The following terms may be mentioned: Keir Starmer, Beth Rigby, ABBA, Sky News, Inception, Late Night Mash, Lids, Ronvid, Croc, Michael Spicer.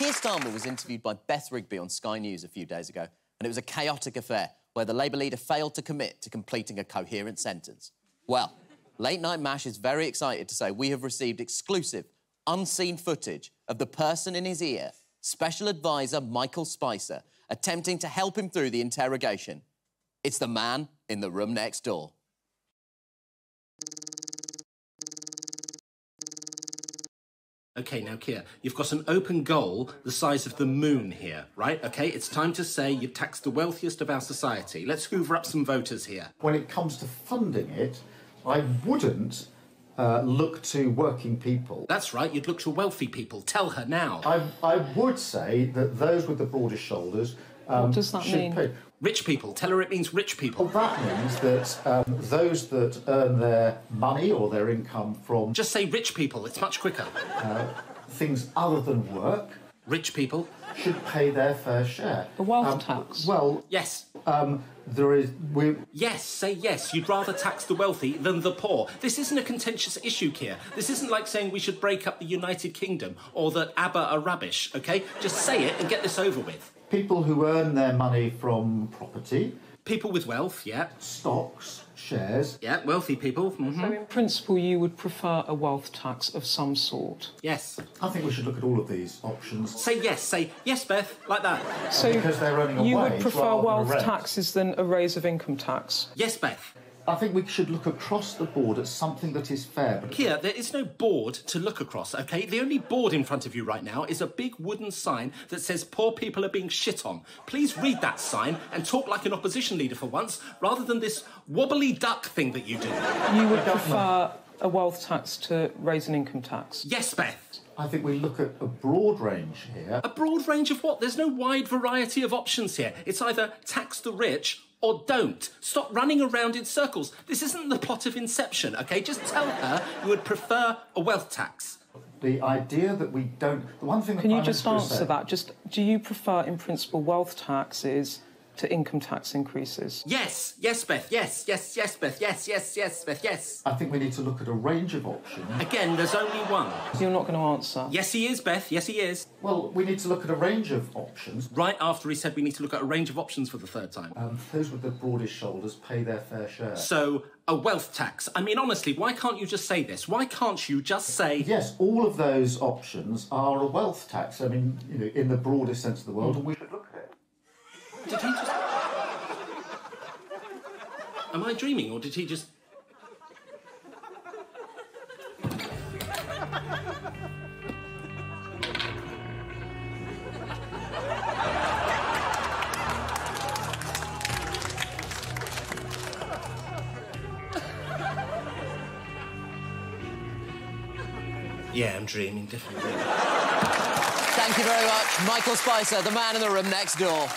Keir Starmer was interviewed by Beth Rigby on Sky News a few days ago, and it was a chaotic affair where the Labour leader failed to commit to completing a coherent sentence. Well, Late Night Mash is very excited to say we have received exclusive, unseen footage of the person in his ear, Special Advisor Michael Spicer, attempting to help him through the interrogation. It's the man in the room next door. OK, now, Keir, you've got an open goal the size of the moon here, right? OK, it's time to say you've taxed the wealthiest of our society. Let's hoover up some voters here. When it comes to funding it, I wouldn't look to working people. That's right, you'd look to wealthy people. Tell her now. I would say that those with the broadest shoulders what does that mean? Pay. Rich people. Tell her it means rich people. Well, that means that those that earn their money or their income from... Just say rich people. It's much quicker. Things other than work. Rich people. Should pay their fair share. A wealth tax. Well... Yes. There is... Yes, say yes. You'd rather tax the wealthy than the poor. This isn't a contentious issue, Keir. This isn't like saying we should break up the United Kingdom or that ABBA are rubbish, OK? Just say it and get this over with. People who earn their money from property. People with wealth, yeah. Stocks, shares. Yeah, wealthy people. Mm-hmm. So in principle, you would prefer a wealth tax of some sort? Yes. I think we should look at all of these options. Say yes, Beth, like that. So because they're earning a wage would prefer wealth taxes than a raise of income tax? Yes, Beth. I think we should look across the board at something that is fair. Keir, there is no board to look across, OK? The only board in front of you right now is a big wooden sign that says poor people are being shit on. Please read that sign and talk like an opposition leader for once, rather than this wobbly duck thing that you do. You would prefer a wealth tax to raise an income tax? Yes, Beth. I think we look at a broad range here. A broad range of what? There's no wide variety of options here. It's either tax the rich... or don't. Stop running around in circles. This isn't the plot of Inception, OK? Just tell her you would prefer a wealth tax. The idea that we don't... The one thing that Can you just answer said... that? Just, do you prefer, in principle, wealth taxes to income tax increases? Yes. Yes, Beth. Yes. Yes, yes, Beth. Yes, yes, yes, Beth. Yes. I think we need to look at a range of options. Again, there's only one. You're not going to answer. Yes, he is, Beth. Yes, he is. Well, we need to look at a range of options. Right after he said we need to look at a range of options for the third time. Those with the broadest shoulders pay their fair share. So, a wealth tax. I mean, honestly, why can't you just say this? Why can't you just say... Yes, all of those options are a wealth tax. I mean, you know, in the broadest sense of the world, and we should look at it. Did he just... Am I dreaming, or did he just... Yeah, I'm dreaming, definitely. Thank you very much, Michael Spicer, the man in the room next door.